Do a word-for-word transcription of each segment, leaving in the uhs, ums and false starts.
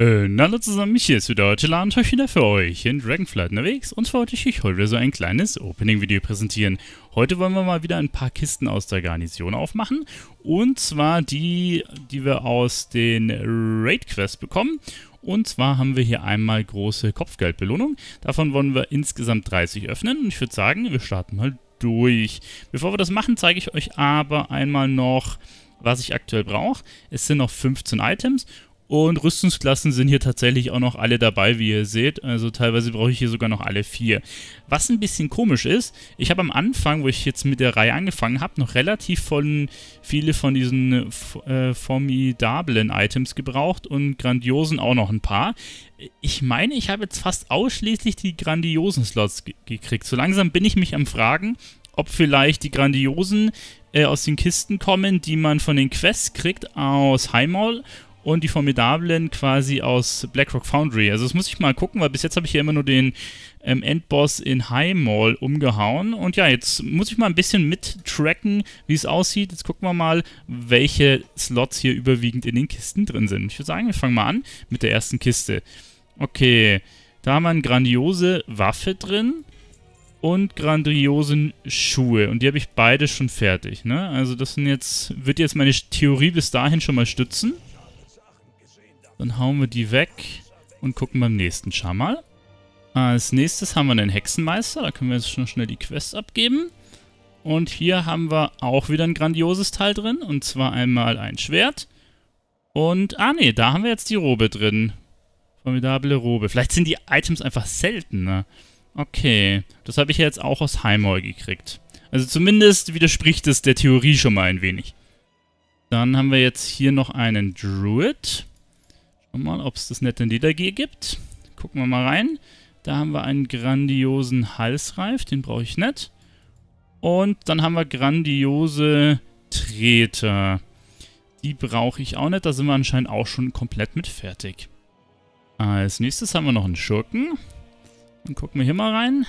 Und hallo zusammen, hier ist wieder Telar und heute wieder für euch in Dragonflight unterwegs und wollte ich euch heute so ein kleines Opening-Video präsentieren. Heute wollen wir mal wieder ein paar Kisten aus der Garnison aufmachen und zwar die, die wir aus den Raid-Quests bekommen. Und zwar haben wir hier einmal große Kopfgeldbelohnung, davon wollen wir insgesamt dreißig öffnen und ich würde sagen, wir starten mal durch. Bevor wir das machen, zeige ich euch aber einmal noch, was ich aktuell brauche. Es sind noch fünfzehn Items. Und Rüstungsklassen sind hier tatsächlich auch noch alle dabei, wie ihr seht. Also teilweise brauche ich hier sogar noch alle vier. Was ein bisschen komisch ist, ich habe am Anfang, wo ich jetzt mit der Reihe angefangen habe, noch relativ von, viele von diesen äh, formidablen Items gebraucht und grandiosen auch noch ein paar. Ich meine, ich habe jetzt fast ausschließlich die grandiosen Slots ge gekriegt. So langsam bin ich mich am Fragen, ob vielleicht die grandiosen äh, aus den Kisten kommen, die man von den Quests kriegt aus Highmaul. Und die formidablen quasi aus Blackrock Foundry. Also das muss ich mal gucken, weil bis jetzt habe ich hier immer nur den ähm, Endboss in Highmaul umgehauen. Und ja, jetzt muss ich mal ein bisschen mittracken, wie es aussieht. Jetzt gucken wir mal, welche Slots hier überwiegend in den Kisten drin sind. Ich würde sagen, wir fangen mal an mit der ersten Kiste. Okay, da haben wir eine grandiose Waffe drin und grandiosen Schuhe. Und die habe ich beide schon fertig, ne? Also das sind jetzt, wird jetzt meine Theorie bis dahin schon mal stützen. Dann hauen wir die weg und gucken beim nächsten Schau mal. Als nächstes haben wir einen Hexenmeister. Da können wir jetzt schon schnell die Quest abgeben. Und hier haben wir auch wieder ein grandioses Teil drin. Und zwar einmal ein Schwert. Und, ah ne, da haben wir jetzt die Robe drin. Formidable Robe. Vielleicht sind die Items einfach seltener. Okay, das habe ich jetzt auch aus Highmaul gekriegt. Also zumindest widerspricht es der Theorie schon mal ein wenig. Dann haben wir jetzt hier noch einen Druid. Mal, ob es das nette Niedergehe gibt. Gucken wir mal rein. Da haben wir einen grandiosen Halsreif, den brauche ich nicht. Und dann haben wir grandiose Treter. Die brauche ich auch nicht, da sind wir anscheinend auch schon komplett mit fertig. Als nächstes haben wir noch einen Schurken. Dann gucken wir hier mal rein.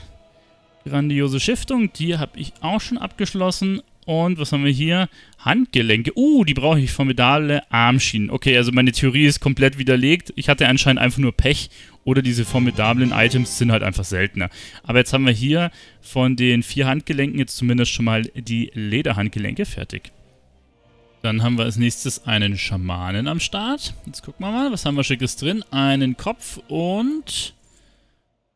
Grandiose Stiftung, die habe ich auch schon abgeschlossen. Und was haben wir hier? Handgelenke. Uh, die brauche ich. Formidable Armschienen. Okay, also meine Theorie ist komplett widerlegt. Ich hatte anscheinend einfach nur Pech. Oder diese formidablen Items sind halt einfach seltener. Aber jetzt haben wir hier von den vier Handgelenken jetzt zumindest schon mal die Lederhandgelenke fertig. Dann haben wir als nächstes einen Schamanen am Start. Jetzt gucken wir mal, was haben wir Schickes drin? Einen Kopf und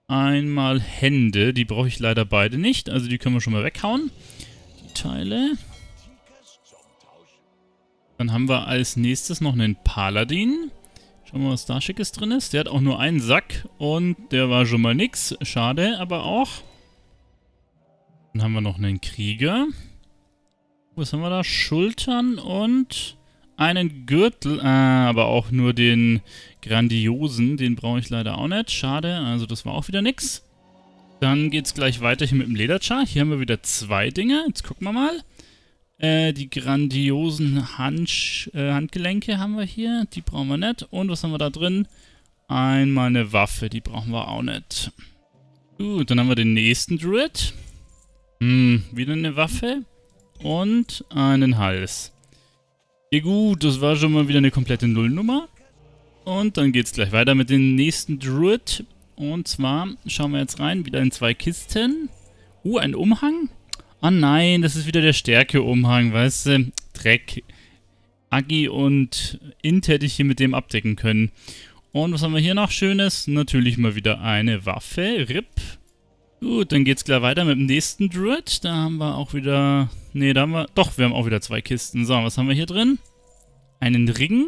einmal Hände. Die brauche ich leider beide nicht. Also die können wir schon mal weghauen. Teile. Dann haben wir als nächstes noch einen Paladin. Schauen wir mal, was da Schickes drin ist. Der hat auch nur einen Sack und der war schon mal nix. Schade, aber auch. Dann haben wir noch einen Krieger. Was haben wir da? Schultern und einen Gürtel. Ah, aber auch nur den grandiosen. Den brauche ich leider auch nicht. Schade, also das war auch wieder nix. Dann geht es gleich weiter hier mit dem Lederchar. Hier haben wir wieder zwei Dinge. Jetzt gucken wir mal. Äh, die grandiosen Hand, äh, Handgelenke haben wir hier. Die brauchen wir nicht. Und was haben wir da drin? Einmal eine Waffe. Die brauchen wir auch nicht. Gut, dann haben wir den nächsten Druid. Hm, wieder eine Waffe. Und einen Hals. Ja gut, das war schon mal wieder eine komplette Nullnummer. Und dann geht es gleich weiter mit dem nächsten Druid. Und zwar schauen wir jetzt rein, wieder in zwei Kisten. Uh, ein Umhang? Ah nein, das ist wieder der Stärke-Umhang, weißt du? Dreck. Agi und Int hätte ich hier mit dem abdecken können. Und was haben wir hier noch Schönes? Natürlich mal wieder eine Waffe. R I P. Gut, dann geht's gleich weiter mit dem nächsten Druid. Da haben wir auch wieder... Ne, da haben wir... Doch, wir haben auch wieder zwei Kisten. So, was haben wir hier drin? Einen Ring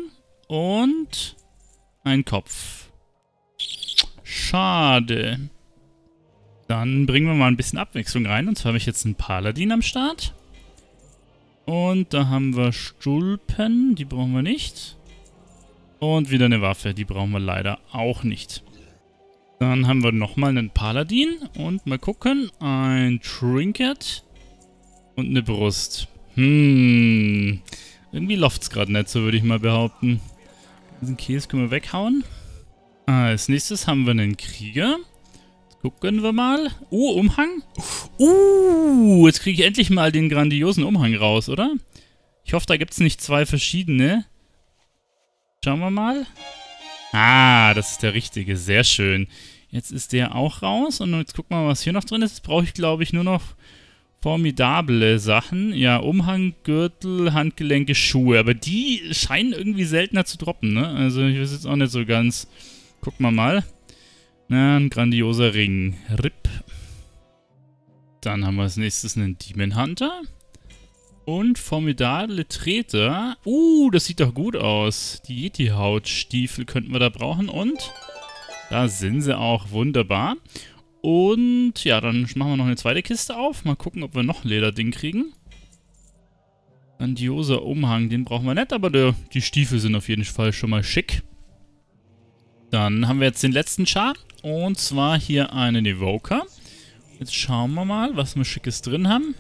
und einen Kopf. Schade. Dann bringen wir mal ein bisschen Abwechslung rein. Und zwar habe ich jetzt einen Paladin am Start. Und da haben wir Stulpen. Die brauchen wir nicht. Und wieder eine Waffe. Die brauchen wir leider auch nicht. Dann haben wir nochmal einen Paladin. Und mal gucken. Ein Trinket. Und eine Brust. Hm. Irgendwie läuft es gerade nicht, so würde ich mal behaupten. Diesen Käse können wir weghauen. Als nächstes haben wir einen Krieger. Gucken wir mal. Oh, Umhang. Uh, jetzt kriege ich endlich mal den grandiosen Umhang raus, oder? Ich hoffe, da gibt es nicht zwei verschiedene. Schauen wir mal. Ah, das ist der richtige. Sehr schön. Jetzt ist der auch raus. Und jetzt gucken wir mal, was hier noch drin ist. Jetzt brauche ich, glaube ich, nur noch formidable Sachen. Ja, Umhang, Gürtel, Handgelenke, Schuhe. Aber die scheinen irgendwie seltener zu droppen, ne? Also ich weiß jetzt auch nicht so ganz. Gucken wir mal. Na, ein grandioser Ring. R I P. Dann haben wir als nächstes einen Demon Hunter. Und formidable Treter. Uh, das sieht doch gut aus. Die Yeti-Hautstiefel könnten wir da brauchen. Und da sind sie auch. Wunderbar. Und ja, dann machen wir noch eine zweite Kiste auf. Mal gucken, ob wir noch Lederding kriegen. Grandioser Umhang, den brauchen wir nicht. Aber der, die Stiefel sind auf jeden Fall schon mal schick. Dann haben wir jetzt den letzten Char. Und zwar hier einen Evoker. Jetzt schauen wir mal, was wir Schickes drin haben.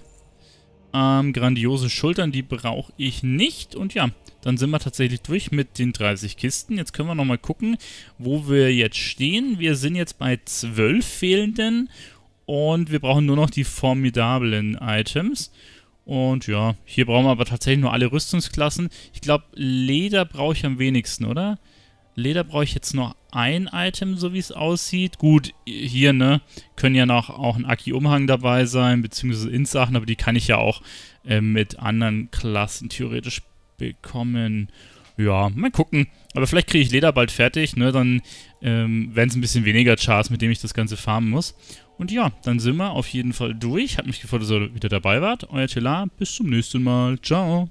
Ähm, grandiose Schultern, die brauche ich nicht. Und ja, dann sind wir tatsächlich durch mit den dreißig Kisten. Jetzt können wir nochmal gucken, wo wir jetzt stehen. Wir sind jetzt bei zwölf fehlenden. Und wir brauchen nur noch die formidablen Items. Und ja, hier brauchen wir aber tatsächlich nur alle Rüstungsklassen. Ich glaube, Leder brauche ich am wenigsten, oder? Leder brauche ich jetzt noch ein Item, so wie es aussieht. Gut, hier, ne, können ja noch auch ein Aki-Umhang dabei sein, beziehungsweise Ins-Sachen, aber die kann ich ja auch äh, mit anderen Klassen theoretisch bekommen. Ja, mal gucken. Aber vielleicht kriege ich Leder bald fertig, ne, dann ähm, werden es ein bisschen weniger Chars, mit dem ich das Ganze farmen muss. Und ja, dann sind wir auf jeden Fall durch. Hat mich gefreut, dass ihr wieder dabei wart. Euer Telar, bis zum nächsten Mal. Ciao.